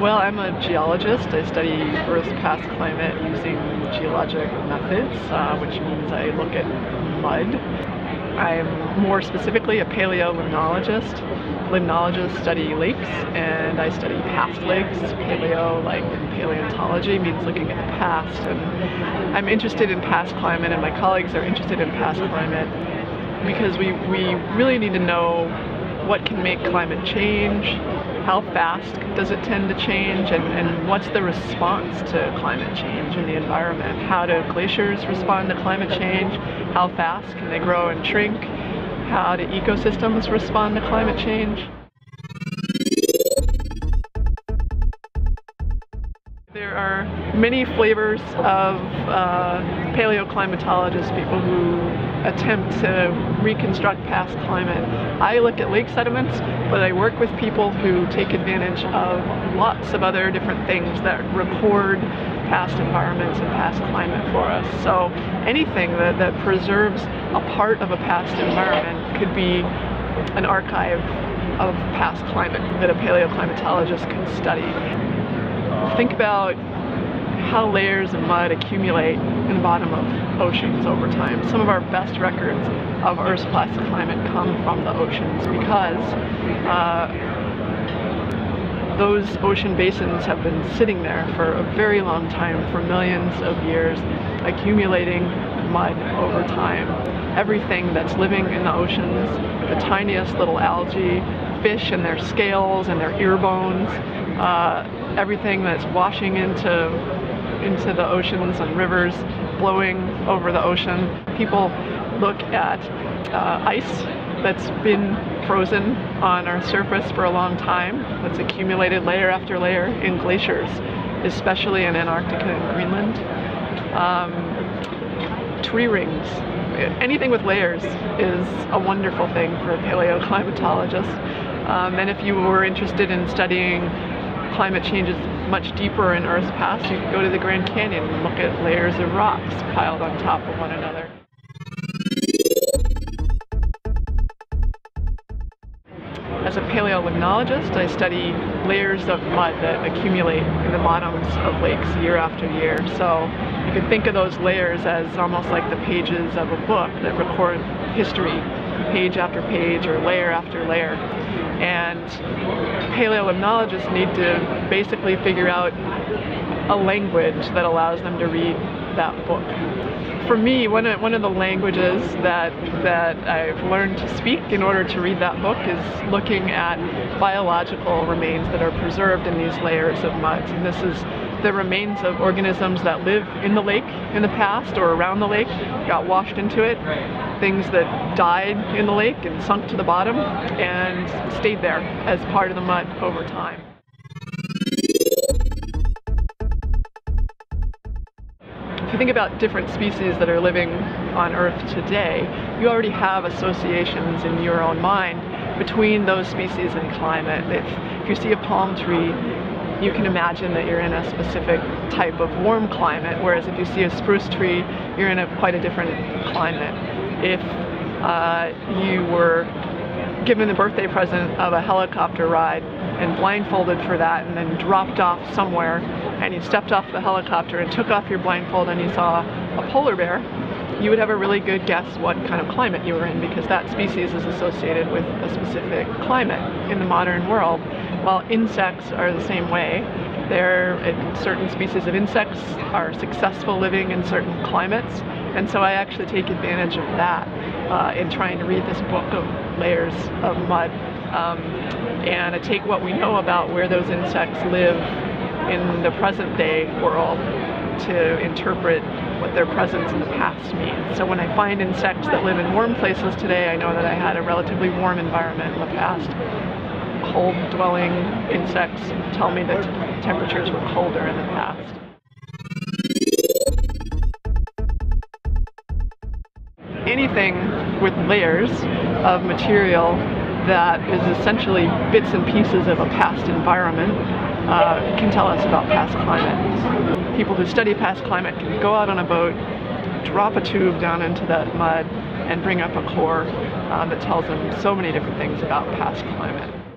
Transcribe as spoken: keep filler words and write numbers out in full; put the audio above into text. Well, I'm a geologist. I study Earth's past climate using geologic methods, uh, which means I look at mud. I'm more specifically a paleolimnologist. Limnologists study lakes, and I study past lakes. Paleo, like paleontology, means looking at the past. And I'm interested in past climate, and my colleagues are interested in past climate, because we, we really need to know what can make climate change, how fast does it tend to change, and, and what's the response to climate change in the environment. How do glaciers respond to climate change? How fast can they grow and shrink? How do ecosystems respond to climate change? There are many flavors of uh, paleoclimatologists, people who attempt to reconstruct past climate. I look at lake sediments, but I work with people who take advantage of lots of other different things that record past environments and past climate for us. So anything that, that preserves a part of a past environment could be an archive of past climate that a paleoclimatologist can study. Think about how layers of mud accumulate in the bottom of oceans over time. Some of our best records of Earth's past climate come from the oceans, because uh, those ocean basins have been sitting there for a very long time, for millions of years, accumulating mud over time. Everything that's living in the oceans, the tiniest little algae, fish and their scales and their ear bones, uh, everything that's washing into into the oceans and rivers, blowing over the ocean. People look at uh, ice that's been frozen on our surface for a long time, that's accumulated layer after layer in glaciers, especially in Antarctica and Greenland. Um, tree rings. Anything with layers is a wonderful thing for a paleoclimatologist. Um, and if you were interested in studying climate changes much deeper in Earth's past, you can go to the Grand Canyon and look at layers of rocks piled on top of one another. As a paleolimnologist, I study layers of mud that accumulate in the bottoms of lakes year after year. So you can think of those layers as almost like the pages of a book that record history, page after page or layer after layer. And paleolimnologists need to basically figure out a language that allows them to read that book. For me, one of, one of the languages that, that I've learned to speak in order to read that book is looking at biological remains that are preserved in these layers of mud. And this is the remains of organisms that live in the lake in the past or around the lake, got washed into it, things that died in the lake and sunk to the bottom and stayed there as part of the mud over time. If you think about different species that are living on Earth today, you already have associations in your own mind between those species and climate. If, if you see a palm tree, you can imagine that you're in a specific type of warm climate, whereas if you see a spruce tree, you're in a quite a different climate. If uh, you were given the birthday present of a helicopter ride and blindfolded for that and then dropped off somewhere, and you stepped off the helicopter and took off your blindfold and you saw a polar bear, you would have a really good guess what kind of climate you were in, because that species is associated with a specific climate in the modern world. While insects are the same way, there certain species of insects are successful living in certain climates, and so I actually take advantage of that uh, in trying to read this book of layers of mud, um, and I take what we know about where those insects live in the present day world to interpret what their presence in the past means. So when I find insects that live in warm places today, I know that I had a relatively warm environment in the past. Cold dwelling insects tell me that temperatures were colder in the past. Anything with layers of material that is essentially bits and pieces of a past environment uh, can tell us about past climate. People who study past climate can go out on a boat, drop a tube down into that mud, and bring up a core um, that tells them so many different things about past climate.